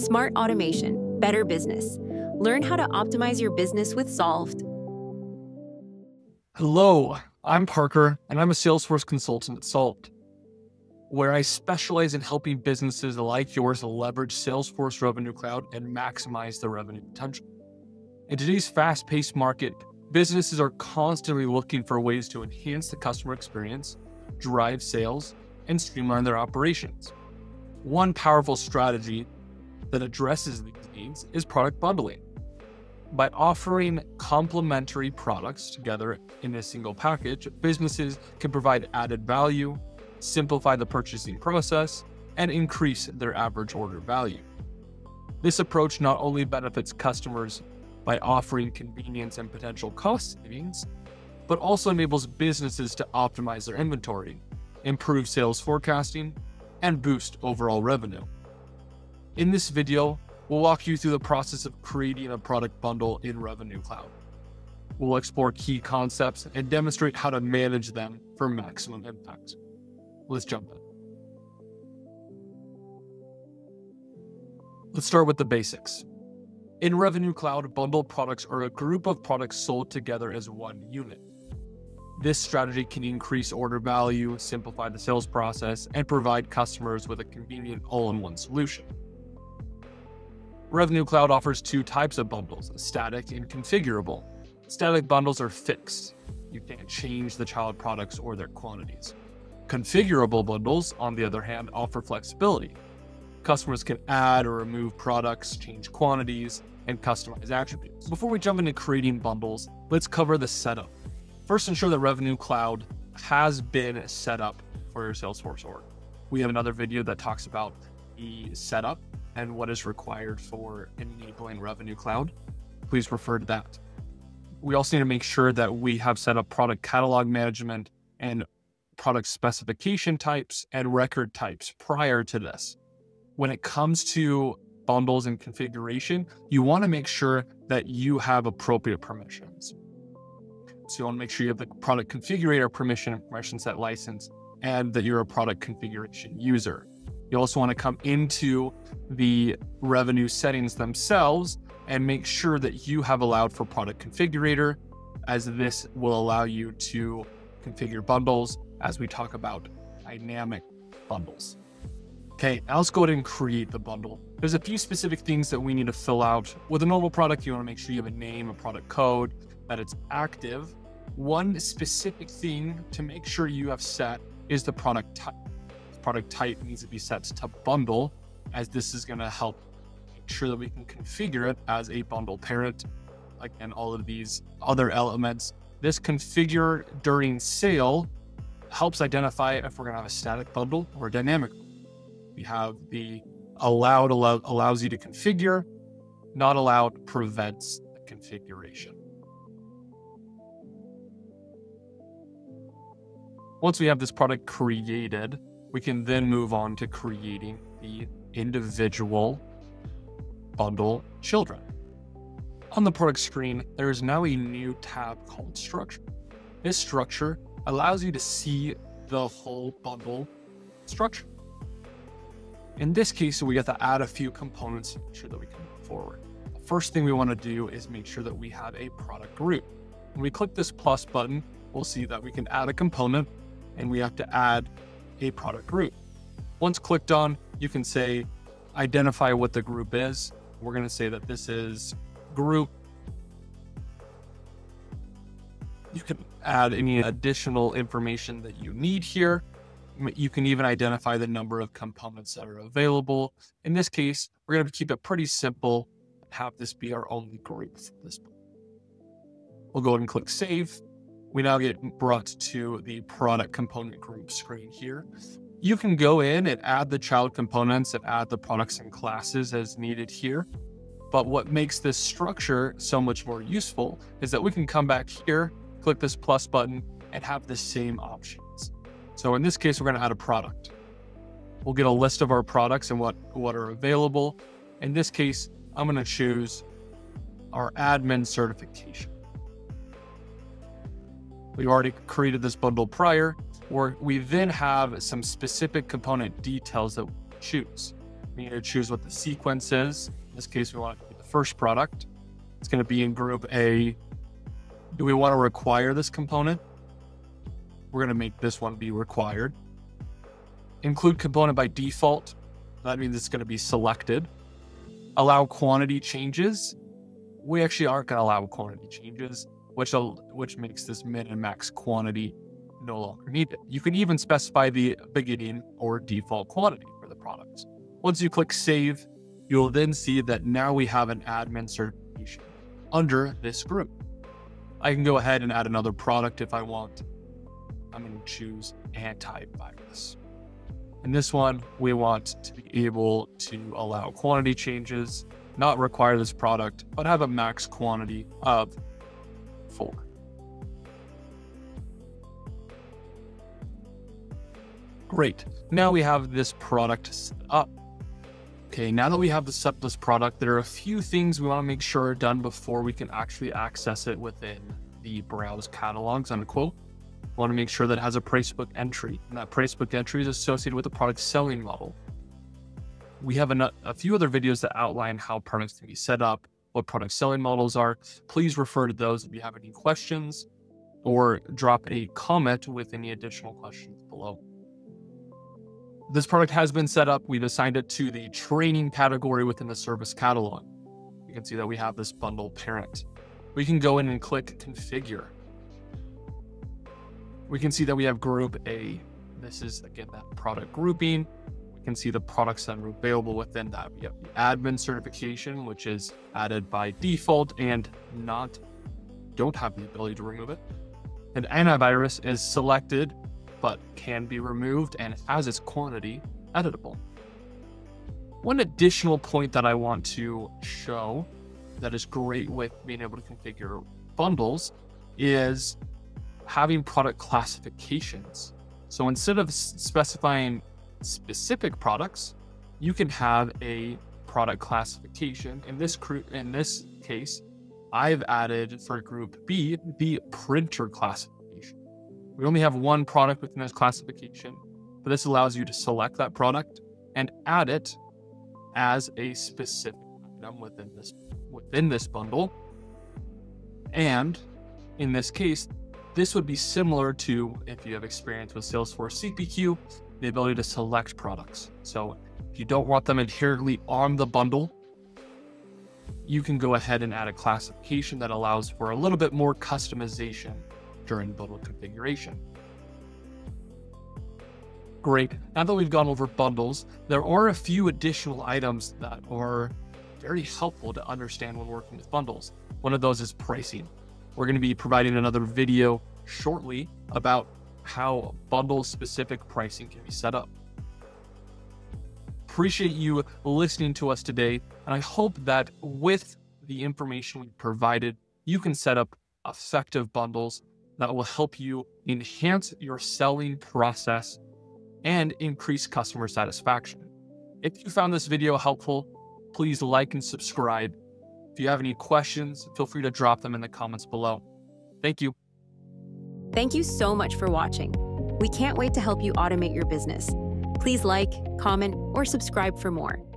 Smart automation, better business. Learn how to optimize your business with Solved. Hello, I'm Parker, and I'm a Salesforce consultant at Solved, where I specialize in helping businesses like yours leverage Salesforce Revenue Cloud and maximize their revenue potential. In today's fast-paced market, businesses are constantly looking for ways to enhance the customer experience, drive sales, and streamline their operations. One powerful strategy that addresses these needs is product bundling. By offering complementary products together in a single package, businesses can provide added value, simplify the purchasing process, and increase their average order value. This approach not only benefits customers by offering convenience and potential cost savings, but also enables businesses to optimize their inventory, improve sales forecasting, and boost overall revenue. In this video, we'll walk you through the process of creating a product bundle in Revenue Cloud. We'll explore key concepts and demonstrate how to manage them for maximum impact. Let's jump in. Let's start with the basics. In Revenue Cloud, bundled products are a group of products sold together as one unit. This strategy can increase order value, simplify the sales process, and provide customers with a convenient all-in-one solution. Revenue Cloud offers two types of bundles, static and configurable. Static bundles are fixed. You can't change the child products or their quantities. Configurable bundles, on the other hand, offer flexibility. Customers can add or remove products, change quantities, and customize attributes. Before we jump into creating bundles, let's cover the setup. First, ensure that Revenue Cloud has been set up for your Salesforce org. We have another video that talks about the setup and what is required for enabling Revenue Cloud. Please refer to that. We also need to make sure that we have set up product catalog management and product specification types and record types prior to this. When it comes to bundles and configuration, you want to make sure that you have appropriate permissions. So you want to make sure you have the product configurator permission set license, and that you're a product configuration user. You also want to come into the revenue settings themselves and make sure that you have allowed for product configurator, as this will allow you to configure bundles as we talk about dynamic bundles. Okay, now let's go ahead and create the bundle. There's a few specific things that we need to fill out. With a normal product, you want to make sure you have a name, a product code, that it's active. One specific thing to make sure you have set is the product type. Product type needs to be set to bundle, as this is going to help make sure that we can configure it as a bundle parent, like, and all of these other elements. This configure during sale helps identify if we're going to have a static bundle or a dynamic. We have the allowed allows you to configure, not allowed prevents the configuration. Once we have this product created, we can then move on to creating the individual bundle children. On the product screen, there is now a new tab called Structure. This structure allows you to see the whole bundle structure. In this case, we got to add a few components to make sure that we can move forward. The first thing we want to do is make sure that we have a product group. When we click this plus button, we'll see that we can add a component, and we have to add a product group. Once clicked on, you can say, identify what the group is. We're going to say that this is group. You can add any additional information that you need here. You can even identify the number of components that are available. In this case, we're going to keep it pretty simple, have this be our only group for this point. We'll go ahead and click save. We now get brought to the product component group screen here. You can go in and add the child components and add the products and classes as needed here. But what makes this structure so much more useful is that we can come back here, click this plus button, and have the same options. So in this case, we're going to add a product. We'll get a list of our products and what are available. In this case, I'm going to choose our admin certification. We've already created this bundle prior, or we then have some specific component details that we choose. We need to choose what the sequence is. In this case, we want it to be the first product. It's going to be in group A. Do we want to require this component? We're going to make this one be required. Include component by default. That means it's going to be selected. Allow quantity changes. We actually aren't going to allow quantity changes, which makes this min and max quantity no longer needed. You can even specify the beginning or default quantity for the product. Once you click save, you'll then see that now we have an admin certification under this group. I can go ahead and add another product if I want. I'm going to choose antivirus. In this one, we want to be able to allow quantity changes, not require this product, but have a max quantity of 4. Great. Now we have this product set up. Okay, now that we have this product, there are a few things we want to make sure are done before we can actually access it within the browse catalogs, unquote. We want to make sure that it has a price book entry, and that price book entry is associated with the product selling model. We have a few other videos that outline how products can be set up, what product selling models are. Please refer to those if you have any questions, or drop a comment with any additional questions below. This product has been set up. We've assigned it to the training category within the service catalog. You can see that we have this bundle parent. We can go in and click configure. We can see that we have group A. This is, again, that product grouping. We can see the products that are available within that. We have the admin certification, which is added by default and don't have the ability to remove it. And antivirus is selected, but can be removed and has its quantity editable. One additional point that I want to show that is great with being able to configure bundles is having product classifications. So instead of specifying specific products, you can have a product classification. In this case, I've added for group B, the printer classification. We only have one product within this classification, but this allows you to select that product and add it as a specific item within this bundle. And in this case, this would be similar to, if you have experience with Salesforce CPQ, the ability to select products. So if you don't want them inherently on the bundle, you can go ahead and add a classification that allows for a little bit more customization during bundle configuration. Great. Now that we've gone over bundles, there are a few additional items that are very helpful to understand when working with bundles. One of those is pricing. We're going to be providing another video shortly about how bundle-specific pricing can be set up. Appreciate you listening to us today, and I hope that with the information we provided, you can set up effective bundles that will help you enhance your selling process and increase customer satisfaction. If you found this video helpful, please like and subscribe. If you have any questions, feel free to drop them in the comments below. Thank you. Thank you so much for watching. We can't wait to help you automate your business. Please like, comment, or subscribe for more.